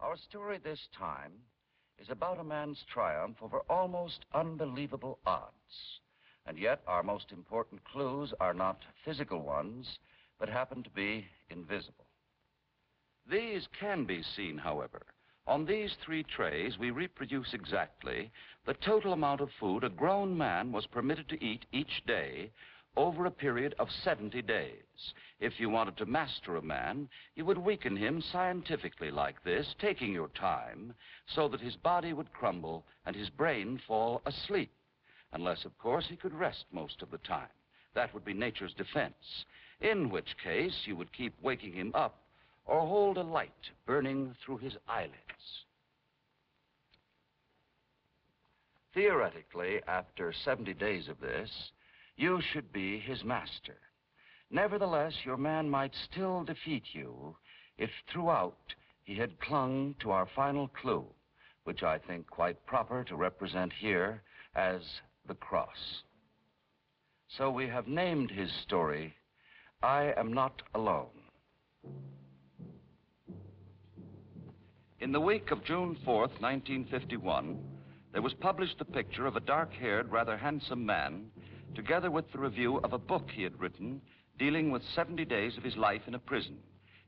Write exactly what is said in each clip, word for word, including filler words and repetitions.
Our story this time is about a man's triumph over almost unbelievable odds. And yet our most important clues are not physical ones, but happen to be invisible. These can be seen, however. On these three trays, we reproduce exactly the total amount of food a grown man was permitted to eat each day over a period of seventy days. If you wanted to master a man, you would weaken him scientifically like this, taking your time, so that his body would crumble and his brain fall asleep. Unless, of course, he could rest most of the time. That would be nature's defense, in which case you would keep waking him up or hold a light burning through his eyelids. Theoretically, after seventy days of this, you should be his master. Nevertheless, your man might still defeat you if throughout he had clung to our final clue, which I think quite proper to represent here as the cross. So we have named his story, I Am Not Alone. In the week of June fourth, nineteen fifty-one, there was published the picture of a dark-haired, rather handsome man, together with the review of a book he had written dealing with seventy days of his life in a prison.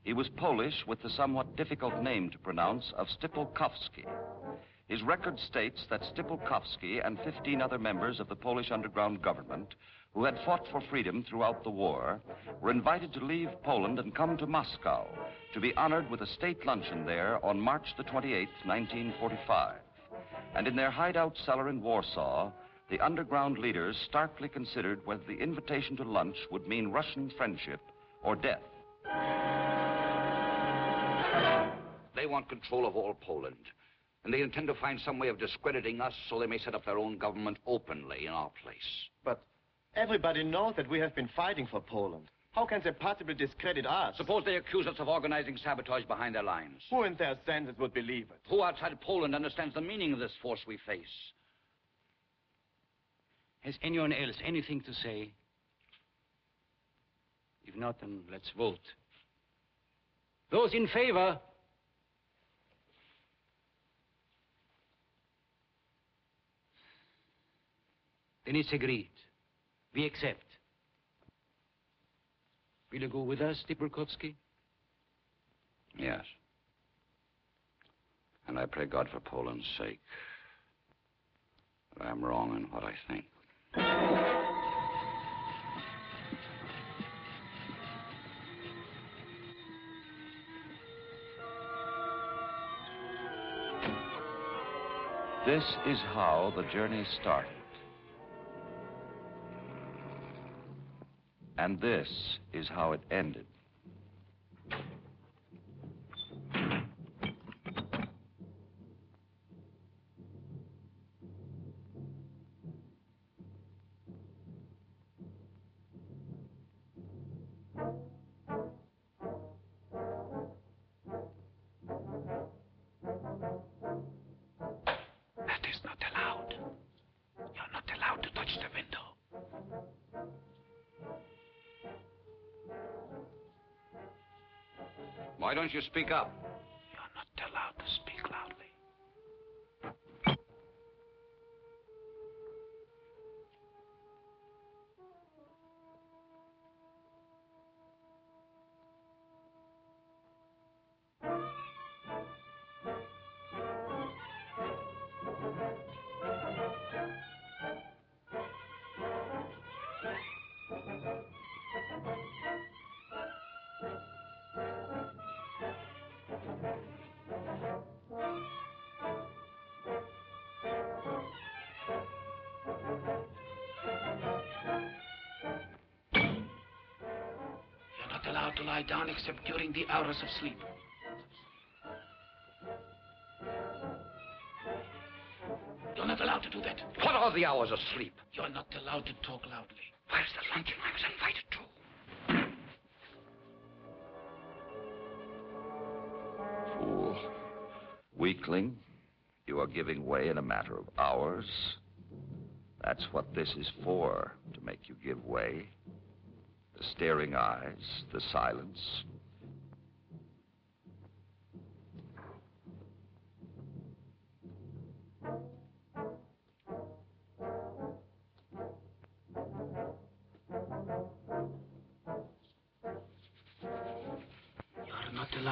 He was Polish with the somewhat difficult name to pronounce of Stypułkowski. His record states that Stypułkowski and fifteen other members of the Polish underground government who had fought for freedom throughout the war were invited to leave Poland and come to Moscow to be honored with a state luncheon there on March the twenty-eighth, nineteen forty-five. And in their hideout cellar in Warsaw, the underground leaders starkly considered whether the invitation to lunch would mean Russian friendship or death. They want control of all Poland, and they intend to find some way of discrediting us so they may set up their own government openly in our place. But everybody knows that we have been fighting for Poland. How can they possibly discredit us? Suppose they accuse us of organizing sabotage behind their lines. Who in their senses would believe it? Who outside Poland understands the meaning of this force we face? Has anyone else anything to say? If not, then let's vote. Those in favor? Then it's agreed. We accept. Will you go with us, Stypułkowski? Yes. And I pray God for Poland's sake that I'm wrong in what I think. This is how the journey started. And this is how it ended. Why don't you speak up? You're not allowed to speak loudly. To lie down except during the hours of sleep. You're not allowed to do that. What are the hours of sleep? You're not allowed to talk loudly. Where's the luncheon I was invited to? Fool. Weakling. You are giving way in a matter of hours. That's what this is for, to make you give way. The staring eyes, the silence.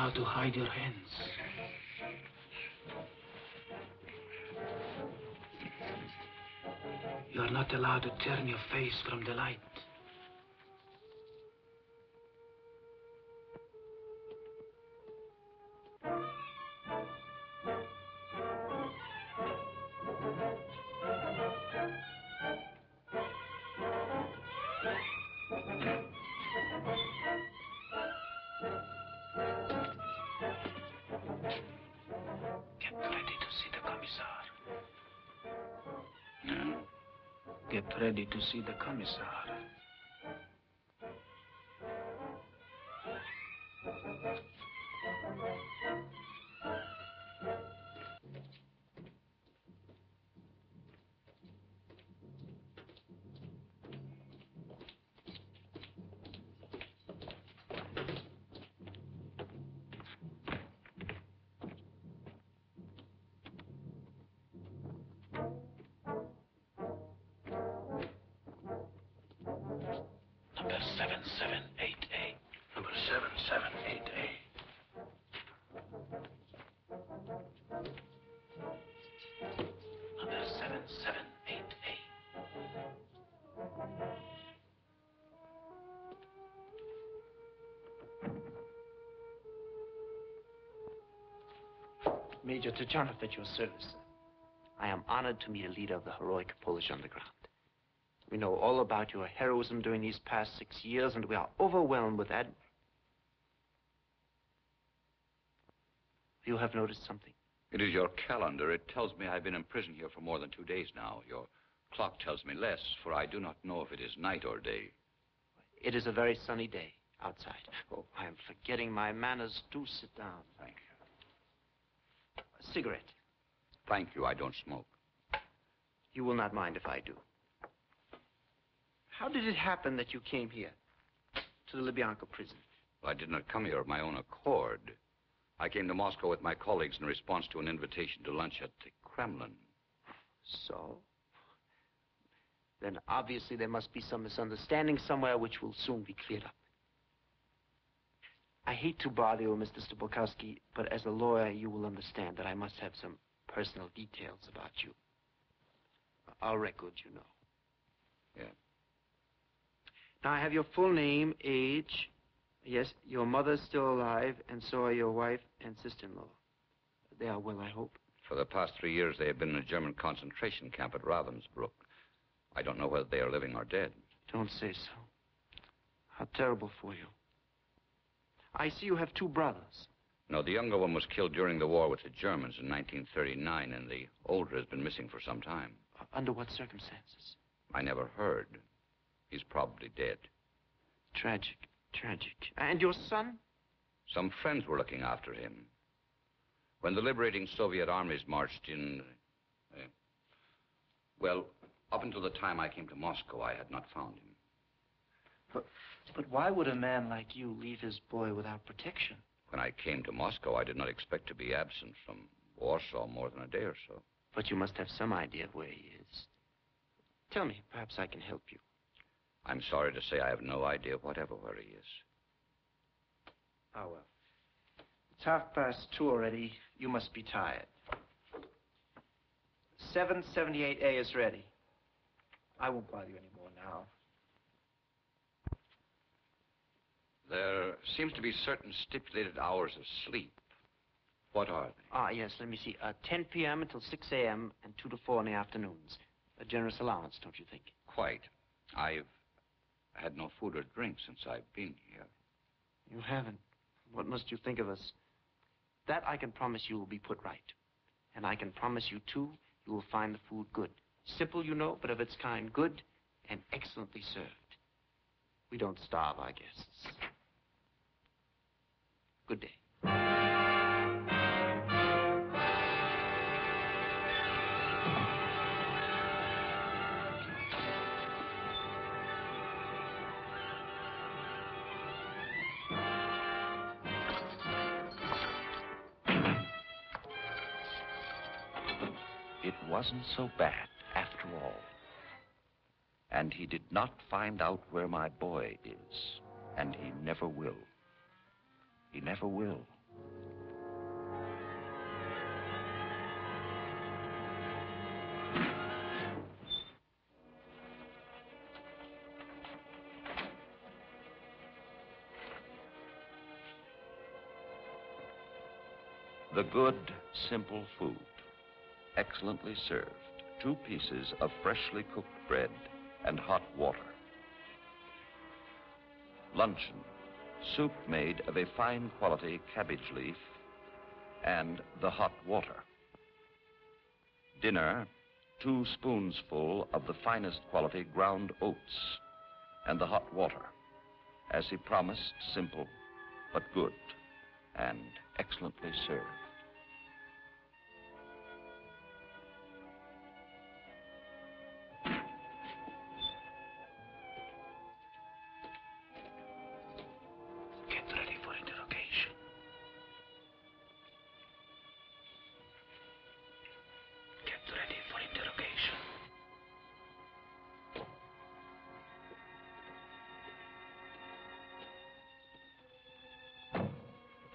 how to hide your hands. You are not allowed to turn your face from the light. Ready to see the commissar. Major Tychonov, at your service. I am honored to meet a leader of the heroic Polish underground. We know all about your heroism during these past six years, and we are overwhelmed with admiration. You have noticed something? It is your calendar. It tells me I've been in prison here for more than two days now. Your clock tells me less, for I do not know if it is night or day. It is a very sunny day outside. Oh, I am forgetting my manners. Do sit down. Thank you. A cigarette. Thank you, I don't smoke. You will not mind if I do. How did it happen that you came here, to the Lubyanka prison? Well, I did not come here of my own accord. I came to Moscow with my colleagues in response to an invitation to lunch at the Kremlin. So? Then obviously there must be some misunderstanding somewhere which will soon be cleared up. I hate to bother you, Mister Stypułkowski, but as a lawyer, you will understand that I must have some personal details about you. Our record, you know. Yeah. Now, I have your full name, age. Yes, your mother's still alive, and so are your wife and sister-in-law. They are well, I hope. For the past three years, they have been in a German concentration camp at Ravensbrück. I don't know whether they are living or dead. Don't say so. How terrible for you. I see you have two brothers. No, the younger one was killed during the war with the Germans in nineteen thirty-nine, and the older has been missing for some time. Uh, under what circumstances? I never heard. He's probably dead. Tragic, tragic. And your son? Some friends were looking after him. When the liberating Soviet armies marched in... Uh, well, up until the time I came to Moscow, I had not found him. But, but why would a man like you leave his boy without protection? When I came to Moscow, I did not expect to be absent from Warsaw more than a day or so. But you must have some idea of where he is. Tell me, perhaps I can help you. I'm sorry to say I have no idea whatever where he is. Ah, well. It's half past two already. You must be tired. seven seventy-eight A is ready. I won't bother you anymore now. There seems to be certain stipulated hours of sleep. What are they? Ah, yes, let me see. Uh, ten P M until six A M and two to four in the afternoons. A generous allowance, don't you think? Quite. I've had no food or drink since I've been here. You haven't. What must you think of us? That I can promise you will be put right. And I can promise you, too, you will find the food good. Simple, you know, but of its kind, good and excellently served. We don't starve our guests. Good day. It wasn't so bad after all. And he did not find out where my boy is, and he never will. He never will. The good, simple food, excellently served, two pieces of freshly cooked bread and hot water. Luncheon, soup made of a fine quality cabbage leaf and the hot water. Dinner, two spoonsful of the finest quality ground oats and the hot water. As he promised, simple but good and excellently served.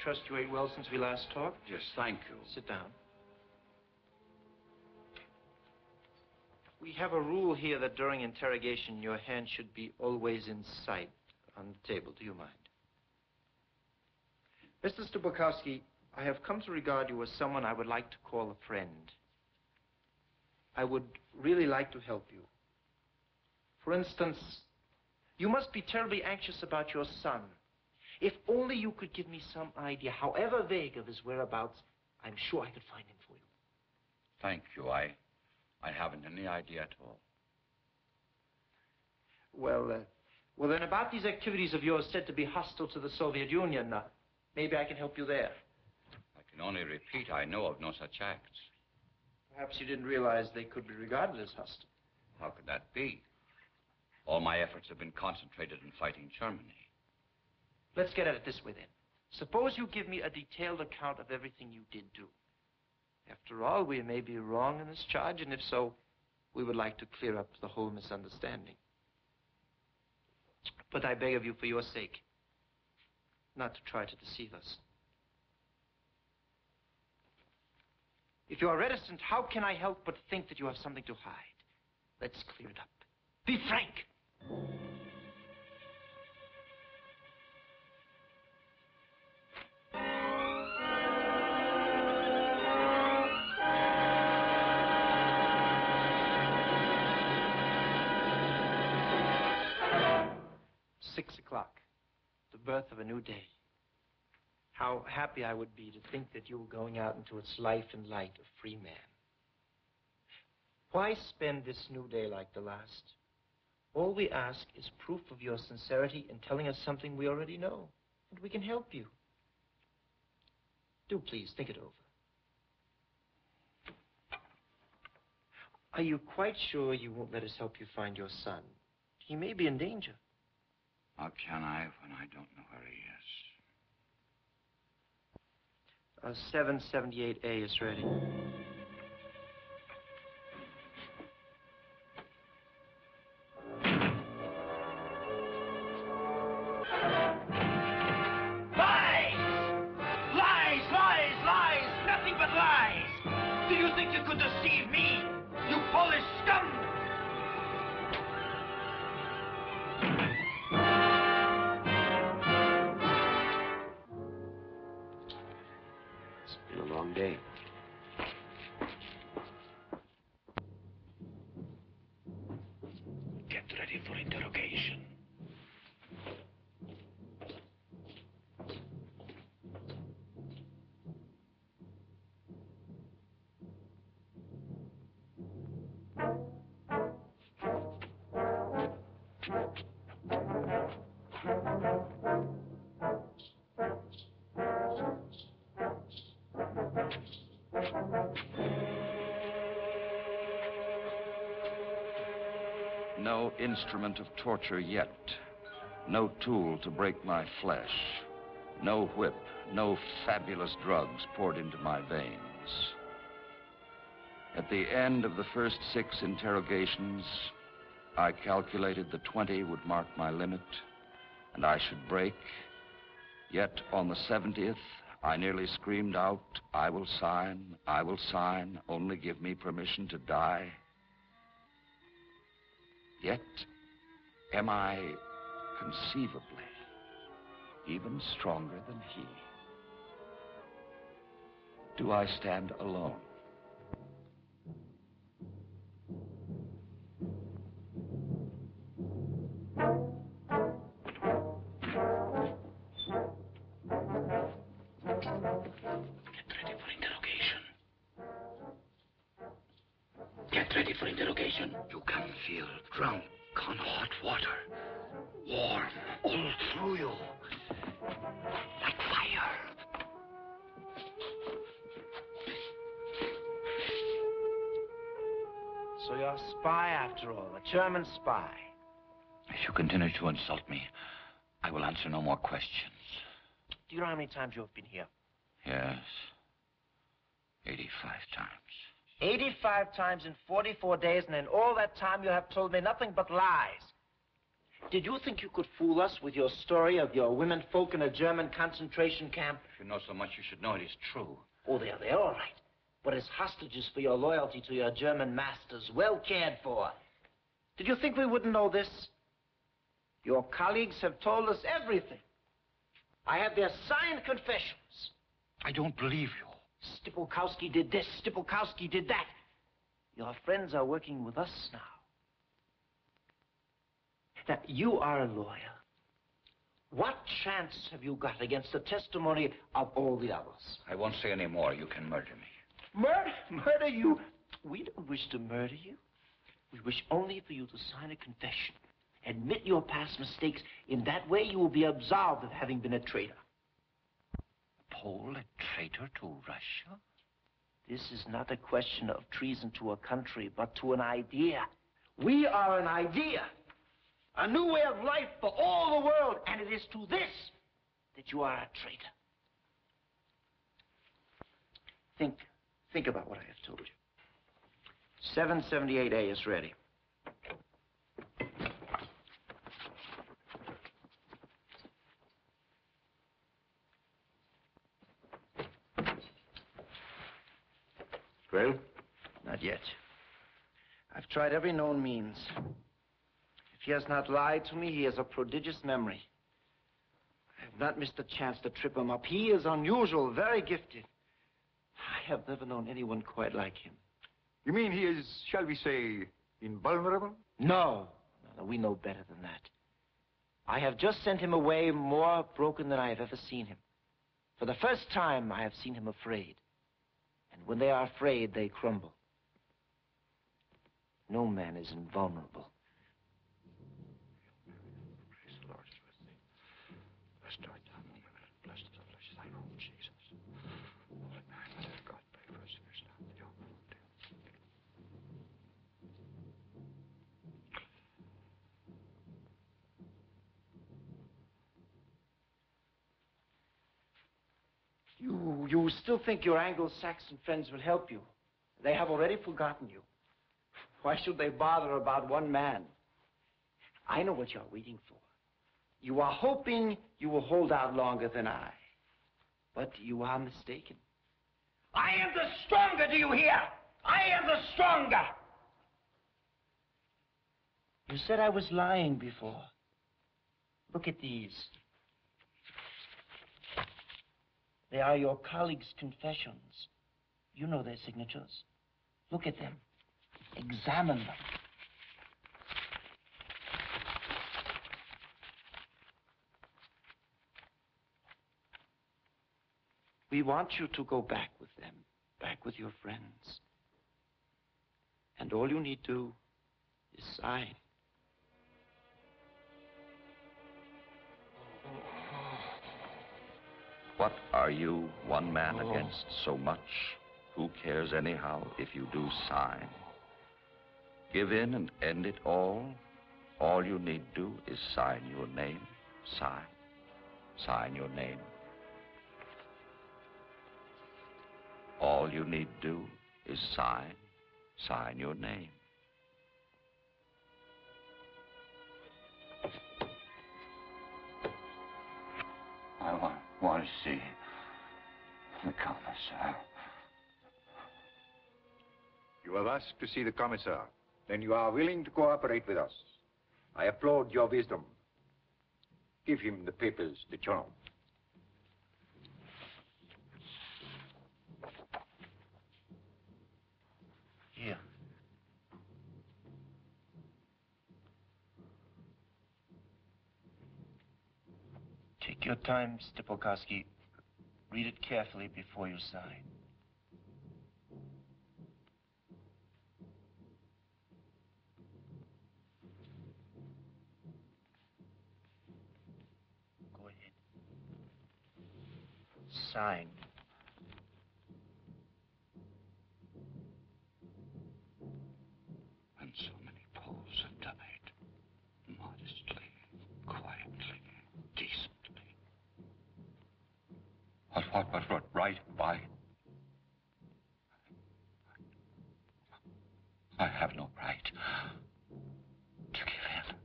Trust you ate well since we last talked? Yes, thank you. Sit down. We have a rule here that during interrogation, your hand should be always in sight on the table. Do you mind? Mister Stypułkowski, I have come to regard you as someone I would like to call a friend. I would really like to help you. For instance, you must be terribly anxious about your son. If only you could give me some idea, however vague, of his whereabouts, I'm sure I could find him for you. Thank you. I, I haven't any idea at all. Well, uh, well then, about these activities of yours said to be hostile to the Soviet Union, uh, maybe I can help you there. I can only repeat, I know of no such acts. Perhaps you didn't realize they could be regarded as hostile. How could that be? All my efforts have been concentrated in fighting Germany. Let's get at it this way, then. Suppose you give me a detailed account of everything you did do. After all, we may be wrong in this charge, and if so, we would like to clear up the whole misunderstanding. But I beg of you, for your sake, not to try to deceive us. If you are reticent, how can I help but think that you have something to hide? Let's clear it up. Be frank! Birth of a new day. How happy I would be to think that you were going out into its life and light, a free man. Why spend this new day like the last? All we ask is proof of your sincerity in telling us something we already know, and we can help you. Do please think it over. Are you quite sure you won't let us help you find your son? He may be in danger. How can I when I don't know where he is? Uh, seven seventy-eight A is ready. Lies! Lies, lies, lies! Nothing but lies! Do you think you could deceive me? You Polish scum! Day. Get ready for interrogation. No instrument of torture yet, no tool to break my flesh, no whip, no fabulous drugs poured into my veins. At the end of the first six interrogations, I calculated the twenty would mark my limit, and I should break. Yet on the seventieth, I nearly screamed out, "I will sign, I will sign, only give me permission to die." Yet, am I conceivably even stronger than he? do I stand alone? So you're a spy after all, a German spy. If you continue to insult me, I will answer no more questions. Do you know how many times you have been here? Yes. eighty-five times. eighty-five times in forty-four days, and in all that time you have told me nothing but lies. Did you think you could fool us with your story of your women folk in a German concentration camp? If you know so much, you should know it is true. Oh, they are there, all right. But as hostages for your loyalty to your German masters, well cared for. Did you think we wouldn't know this? Your colleagues have told us everything. I have their signed confessions. I don't believe you. Stypułkowski did this, Stypułkowski did that. Your friends are working with us now. Now, you are a lawyer. What chance have you got against the testimony of all the others? I won't say any more. You can murder me. Murder? Murder you? We don't wish to murder you. We wish only for you to sign a confession. Admit your past mistakes. In that way, you will be absolved of having been a traitor. A Pole, a traitor to Russia? This is not a question of treason to a country, but to an idea. We are an idea. A new way of life for all the world. And it is to this that you are a traitor. Think. Think about what I have told you. seven seventy-eight A is ready. Well? Not yet. I've tried every known means. If he has not lied to me, he has a prodigious memory. I have not missed the chance to trip him up. He is unusual, very gifted. I have never known anyone quite like him. You mean he is, shall we say, invulnerable? No. No, no, we know better than that. I have just sent him away more broken than I have ever seen him. For the first time, I have seen him afraid. And when they are afraid, they crumble. No man is invulnerable. Praise the Lord is with thee. Let's start down in a minute. Blessed is the flesh of thy womb, Jesus. You, you still think your Anglo-Saxon friends will help you? They have already forgotten you. Why should they bother about one man? I know what you are waiting for. You are hoping you will hold out longer than I. But you are mistaken. I am the stronger, do you hear? I am the stronger! You said I was lying before. Look at these. They are your colleagues' confessions. You know their signatures. Look at them. Examine them. We want you to go back with them, back with your friends. And all you need to do is sign. What are you, one man oh. against so much? Who cares anyhow if you do sign? Give in and end it all. All you need do is sign your name. Sign. Sign your name. All you need do is sign. Sign your name. I want. Want to see the commissar. You have asked to see the commissar. Then you are willing to cooperate with us. I applaud your wisdom. Give him the papers, Tychonov. Your time, Stypułkowski. Read it carefully before you sign. Go ahead. Sign. And so many Poles have done it. Modestly, quietly, decently. But what was what right by? I have no right to give in.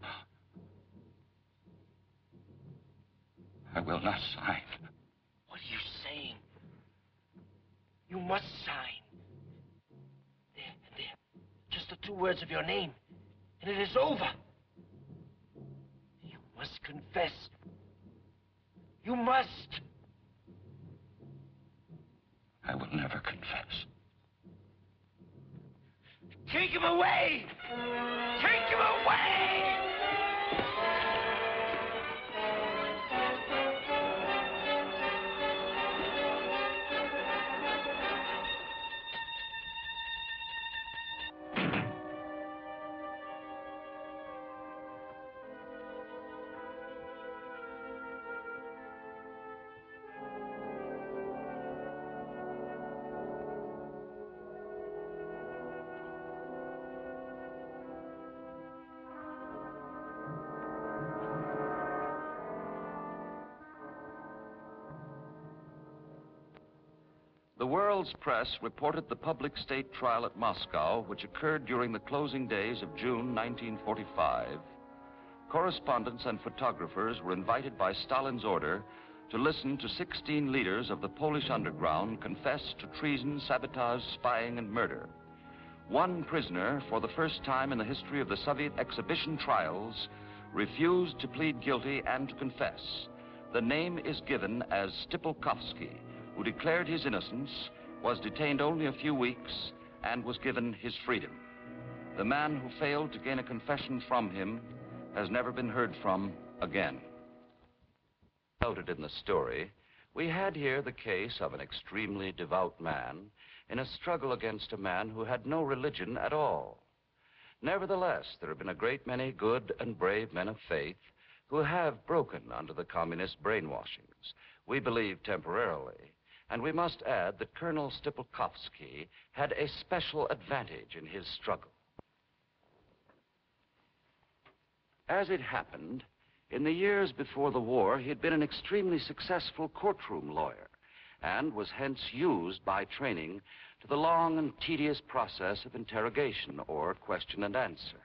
I will not sign. What are you saying? You must sign. There, there. Just the two words of your name, and it is over. You must confess. You must. I will never confess. Take him away! Take him away! The world's press reported the public state trial at Moscow, which occurred during the closing days of June nineteen forty-five. Correspondents and photographers were invited by Stalin's order to listen to sixteen leaders of the Polish underground confess to treason, sabotage, spying, and murder. One prisoner, for the first time in the history of the Soviet exhibition trials, refused to plead guilty and to confess. The name is given as Stypułkowski, who declared his innocence, was detained only a few weeks, and was given his freedom. The man who failed to gain a confession from him has never been heard from again. Noted in the story, we had here the case of an extremely devout man in a struggle against a man who had no religion at all. Nevertheless, there have been a great many good and brave men of faith who have broken under the communist brainwashings, we believe temporarily. And we must add that Colonel Stypułkowski had a special advantage in his struggle. As it happened, in the years before the war, he had been an extremely successful courtroom lawyer and was hence used by training to the long and tedious process of interrogation or question and answer.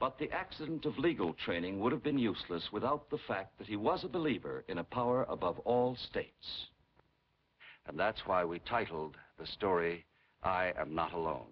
But the accident of legal training would have been useless without the fact that he was a believer in a power above all states. And that's why we titled the story, I Am Not Alone.